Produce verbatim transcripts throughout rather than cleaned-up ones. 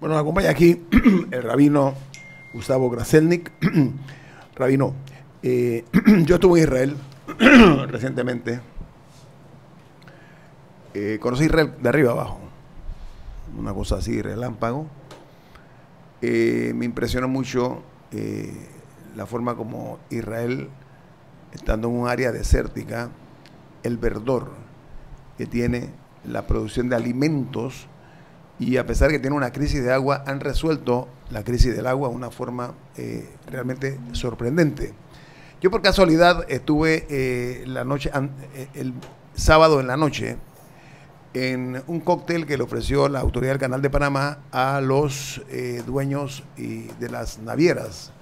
Bueno, nos acompaña aquí el rabino Gustavo Kraselnik. Rabino, eh, yo estuve en Israel recientemente. Eh, conocí Israel de arriba abajo. Una cosa así, relámpago. Eh, me impresionó mucho eh, la forma como Israel, estando en un área desértica, el verdor que tiene, la producción de alimentos, y a pesar que tiene una crisis de agua, han resuelto la crisis del agua de una forma eh, realmente sorprendente. Yo por casualidad estuve eh, la noche, el sábado en la noche en un cóctel que le ofreció la autoridad del Canal de Panamá a los eh, dueños y de las navieras,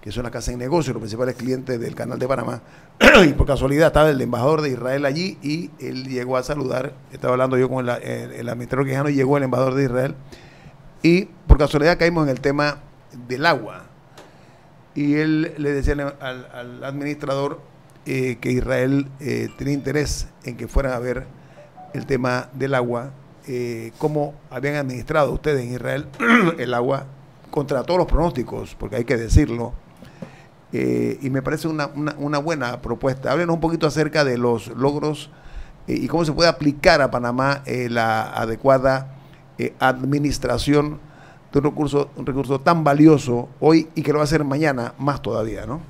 que son las casas de negocio, los principales clientes del Canal de Panamá, y por casualidad estaba el embajador de Israel allí, y él llegó a saludar, estaba hablando yo con el, el, el administrador Quijano, y llegó el embajador de Israel, y por casualidad caímos en el tema del agua, y él le decía al, al administrador eh, que Israel eh, tenía interés en que fueran a ver el tema del agua, eh, cómo habían administrado ustedes en Israel el agua, contra todos los pronósticos, porque hay que decirlo. Eh, y me parece una, una, una buena propuesta. Háblenos un poquito acerca de los logros eh, y cómo se puede aplicar a Panamá eh, la adecuada eh, administración de un recurso, un recurso tan valioso hoy y que lo va a hacer mañana más todavía, ¿no?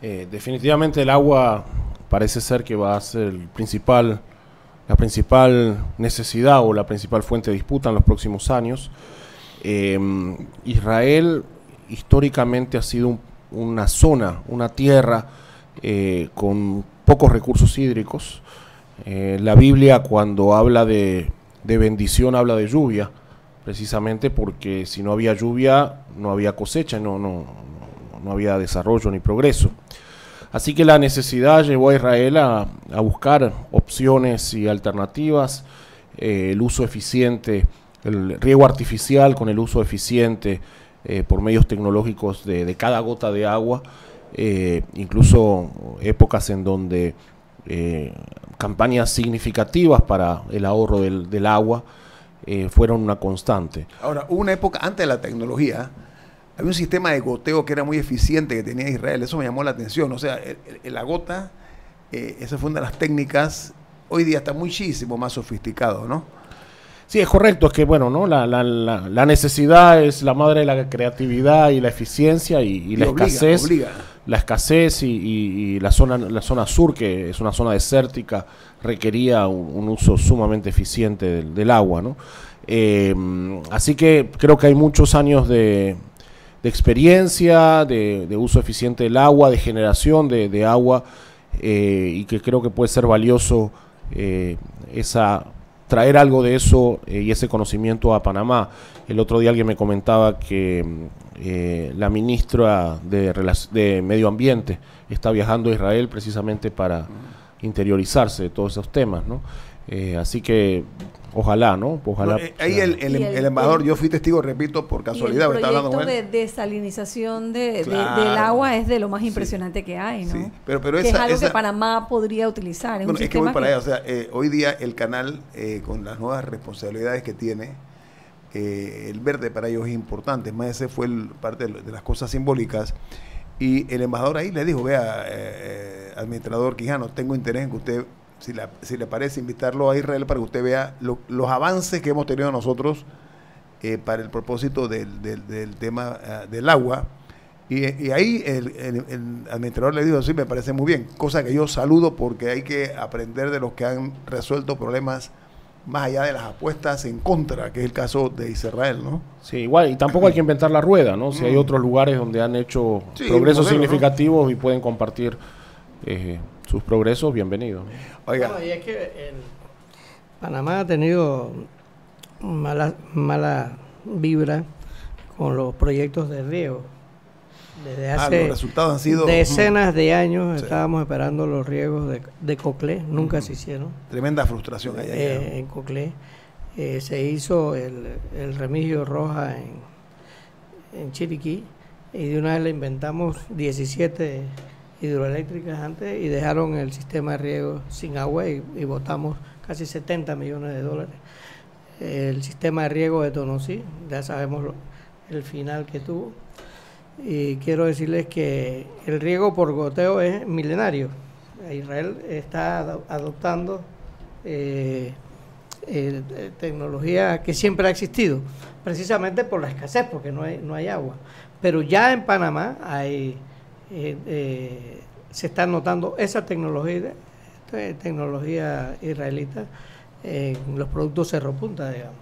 Eh, definitivamente el agua parece ser que va a ser el principal, la principal necesidad o la principal fuente de disputa en los próximos años. Eh, Israel históricamente ha sido un una zona, una tierra eh, con pocos recursos hídricos. Eh, la Biblia, cuando habla de, de bendición, habla de lluvia, precisamente porque si no había lluvia, no había cosecha, no, no, no había desarrollo ni progreso. Así que la necesidad llevó a Israel a, a buscar opciones y alternativas, eh, el uso eficiente, el riego artificial con el uso eficiente, Eh, por medios tecnológicos de, de cada gota de agua, eh, incluso épocas en donde eh, campañas significativas para el ahorro del, del agua eh, fueron una constante. Ahora, hubo una época antes de la tecnología, había un sistema de goteo que era muy eficiente que tenía Israel, eso me llamó la atención, o sea, el, el, la gota, eh, esa fue una de las técnicas, hoy día está muchísimo más sofisticado, ¿no? Sí, es correcto, es que bueno, ¿no? La, la, la, la necesidad es la madre de la creatividad y la eficiencia y, y, y la, obliga, escasez, obliga. la escasez y, y, y la zona la zona sur, que es una zona desértica, requería un, un uso sumamente eficiente del, del agua, ¿no? Eh, así que creo que hay muchos años de, de experiencia, de, de uso eficiente del agua, de generación de, de agua, eh, y que creo que puede ser valioso eh, esa... traer algo de eso eh, y ese conocimiento a Panamá. El otro día alguien me comentaba que eh, la ministra de, de Medio Ambiente está viajando a Israel precisamente para interiorizarse de todos esos temas, ¿no? Eh, así que ojalá, ¿no? Ojalá. Bueno, eh, ahí el, el, el, el embajador, el, yo fui testigo, repito, por casualidad. El proyecto de desalinización de, claro, de, del agua es de lo más impresionante, sí, que hay, ¿no? Sí. Pero, pero que esa, es algo esa, que Panamá podría utilizar. Es, bueno, un es sistema que voy para que... allá, o sea, eh, hoy día el canal, eh, con las nuevas responsabilidades que tiene, eh, el verde para ellos es importante, más ese fue el, parte de, de las cosas simbólicas. Y el embajador ahí le dijo, vea, eh, administrador Quijano, tengo interés en que usted... Si, la, si le parece, invitarlo a Israel para que usted vea lo, los avances que hemos tenido nosotros eh, para el propósito del, del, del tema uh, del agua. Y, y ahí el, el, el administrador le dijo, sí, me parece muy bien, cosa que yo saludo porque hay que aprender de los que han resuelto problemas más allá de las apuestas en contra, que es el caso de Israel, ¿no? Sí, igual, y tampoco hay que inventar la rueda, ¿no? Si hay otros lugares donde han hecho, sí, progresos modelo, significativos, ¿no? Y pueden compartir... Eh, sus progresos, bienvenidos. Oiga. No, y es que el Panamá ha tenido mala, mala vibra con los proyectos de riego. Desde hace ah, los resultados han sido, decenas mm, de años, sí, estábamos esperando los riegos de, de Coclé, nunca mm, se hicieron. Tremenda frustración allá. Eh, allá. En Coclé eh, se hizo el, el remigio roja en, en Chiriquí y de una vez le inventamos diecisiete... hidroeléctricas antes y dejaron el sistema de riego sin agua y, y botamos casi setenta millones de dólares el sistema de riego de Tonosí, ya sabemos lo, el final que tuvo, y quiero decirles que el riego por goteo es milenario. Israel está ad adoptando eh, eh, tecnología que siempre ha existido, precisamente por la escasez, porque no hay, no hay agua. Pero ya en Panamá hay, eh, eh, se está notando esa tecnología, tecnología israelita en los productos Cerro Punta, digamos.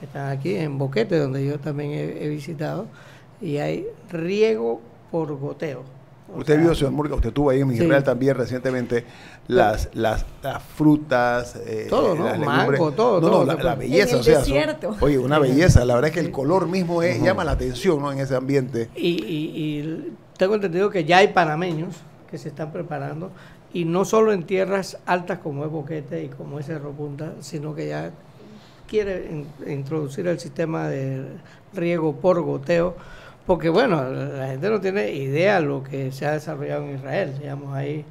Están aquí en Boquete, donde yo también he, he visitado, y hay riego por goteo. O usted sea, vio, señor Murga, usted estuvo ahí en Israel sí. también recientemente, las las, las frutas, eh, todo, ¿no? Las mango, todo, no, todo, no, la, la belleza, o sea, desierto. Son, oye, una belleza, la verdad es que el color mismo es, uh-huh. llama la atención, ¿no? En ese ambiente. Y, y, y tengo entendido que ya hay panameños que se están preparando, y no solo en tierras altas como es Boquete y como es Cerro Punta, sino que ya quiere in, introducir el sistema de riego por goteo, porque bueno, la gente no tiene idea lo que se ha desarrollado en Israel, digamos ahí,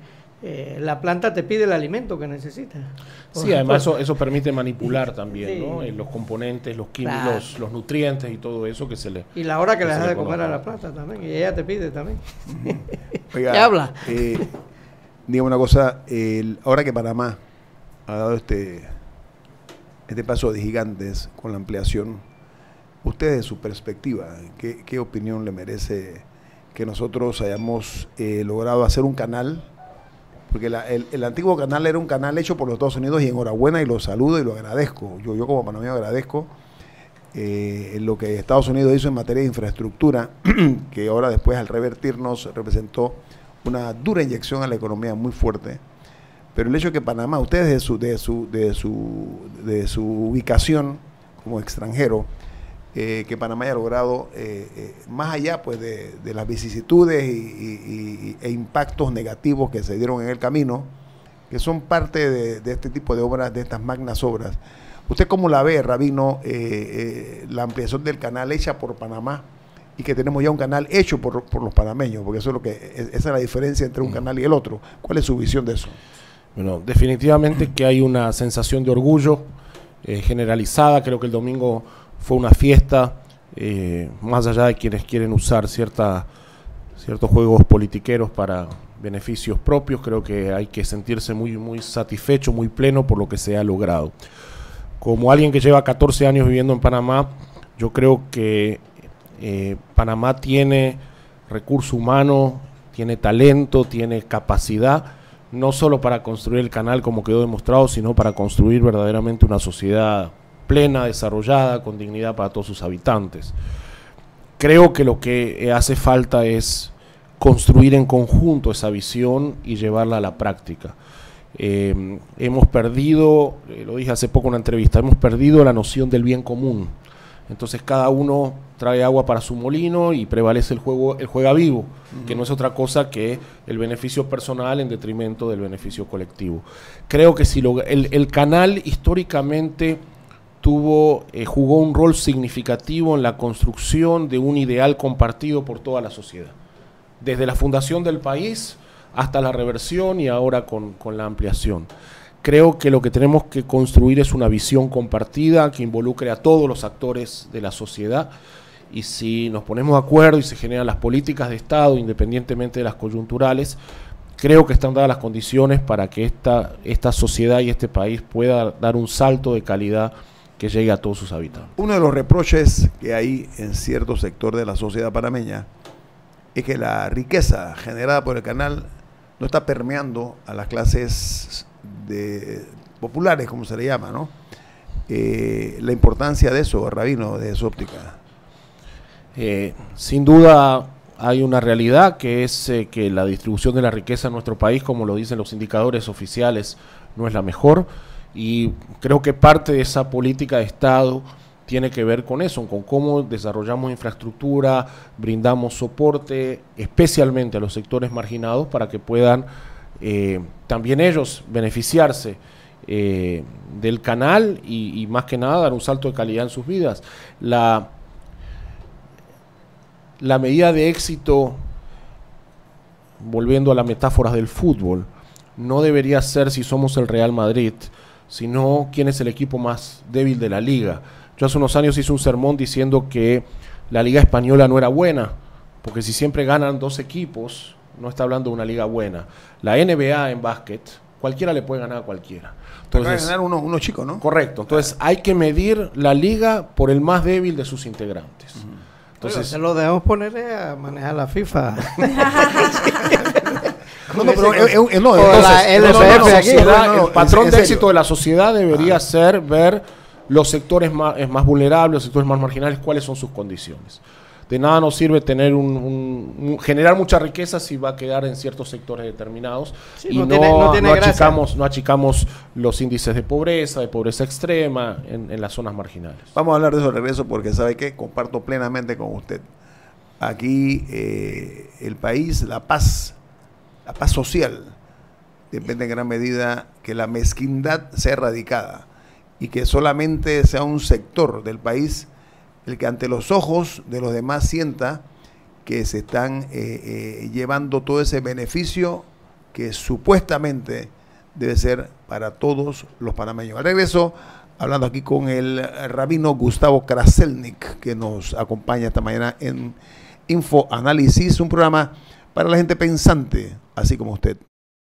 eh, la planta te pide el alimento que necesitas. Sí, ejemplo. Además eso, eso permite manipular también, sí. ¿no? Eh, los componentes, los químicos, claro. los, los nutrientes y todo eso que se le... Y la hora que, que le das de comer a la planta también, y ella te pide también. Oiga, ¿qué habla? Eh, Dígame una cosa, el, ahora que Panamá ha dado este, este paso de gigantes con la ampliación, usted, de su perspectiva, ¿qué, qué opinión le merece que nosotros hayamos eh, logrado hacer un canal? Porque la, el, el antiguo canal era un canal hecho por los Estados Unidos, y enhorabuena, y lo saludo y lo agradezco. Yo, yo como panameño agradezco eh, lo que Estados Unidos hizo en materia de infraestructura, que ahora después al revertirnos representó una dura inyección a la economía muy fuerte. Pero el hecho de que Panamá, ustedes de su, de su, de su, de su ubicación como extranjero, Eh, que Panamá haya logrado, eh, eh, más allá pues de, de las vicisitudes y, y, y, e impactos negativos que se dieron en el camino, que son parte de, de este tipo de obras, de estas magnas obras. ¿Usted cómo la ve, Rabino, eh, eh, la ampliación del canal hecha por Panamá, y que tenemos ya un canal hecho por, por los panameños? Porque eso es lo que, esa es la diferencia entre un canal y el otro. ¿Cuál es su visión de eso? Bueno, definitivamente que hay una sensación de orgullo eh, generalizada. Creo que el domingo fue una fiesta, eh, más allá de quienes quieren usar cierta, ciertos juegos politiqueros para beneficios propios. Creo que hay que sentirse muy, muy satisfecho, muy pleno por lo que se ha logrado. Como alguien que lleva catorce años viviendo en Panamá, yo creo que eh, Panamá tiene recurso humano, tiene talento, tiene capacidad, no solo para construir el canal como quedó demostrado, sino para construir verdaderamente una sociedad plena, desarrollada, con dignidad para todos sus habitantes. Creo que lo que hace falta es construir en conjunto esa visión y llevarla a la práctica. Eh, hemos perdido, eh, lo dije hace poco en una entrevista, hemos perdido la noción del bien común. Entonces cada uno trae agua para su molino y prevalece el juego, el juega vivo, uh-huh. que no es otra cosa que el beneficio personal en detrimento del beneficio colectivo. Creo que si lo, el, el canal históricamente tuvo, eh, jugó un rol significativo en la construcción de un ideal compartido por toda la sociedad, desde la fundación del país hasta la reversión y ahora con, con la ampliación. Creo que lo que tenemos que construir es una visión compartida que involucre a todos los actores de la sociedad, y si nos ponemos de acuerdo y se generan las políticas de Estado, independientemente de las coyunturales, creo que están dadas las condiciones para que esta, esta sociedad y este país pueda dar un salto de calidad que llegue a todos sus habitantes. Uno de los reproches que hay en cierto sector de la sociedad panameña es que la riqueza generada por el canal no está permeando a las clases de, populares, como se le llama, ¿no? Eh, la importancia de eso, Rabino, de su óptica. Eh, sin duda hay una realidad que es eh, que la distribución de la riqueza en nuestro país, como lo dicen los indicadores oficiales, no es la mejor. Y creo que parte de esa política de Estado tiene que ver con eso, con cómo desarrollamos infraestructura, brindamos soporte especialmente a los sectores marginados para que puedan eh, también ellos beneficiarse eh, del canal y, y más que nada dar un salto de calidad en sus vidas. La, la medida de éxito, volviendo a las metáforas del fútbol, no debería ser si somos el Real Madrid, sino quién es el equipo más débil de la liga. Yo hace unos años hice un sermón diciendo que la liga española no era buena, porque si siempre ganan dos equipos, no está hablando de una liga buena. La N B A en básquet, cualquiera le puede ganar a cualquiera. Entonces, ganar uno, uno chico, ¿no? Correcto. Entonces, hay que medir la liga por el más débil de sus integrantes. Uh-huh. Entonces, se lo debemos poner a manejar la FIFA. No, no, pero eh, eh, no, entonces, la L F F no, aquí, sociedad, no, no, el patrón de éxito de la sociedad debería ah. ser ver los sectores más, más vulnerables, los sectores más marginales, cuáles son sus condiciones. De nada nos sirve tener un, un, un generar mucha riqueza si va a quedar en ciertos sectores determinados, sí, y no, tiene, no, tiene no, achicamos, no achicamos los índices de pobreza, de pobreza extrema en, en las zonas marginales. Vamos a hablar de eso al regreso porque sabe que comparto plenamente con usted. Aquí eh, el país, la paz, la paz social depende en gran medida que la mezquindad sea erradicada y que solamente sea un sector del país el que ante los ojos de los demás sienta que se están eh, eh, llevando todo ese beneficio que supuestamente debe ser para todos los panameños. Al regreso, hablando aquí con el rabino Gustavo Kraselnik, que nos acompaña esta mañana en Infoanálisis, un programa para la gente pensante, así como usted.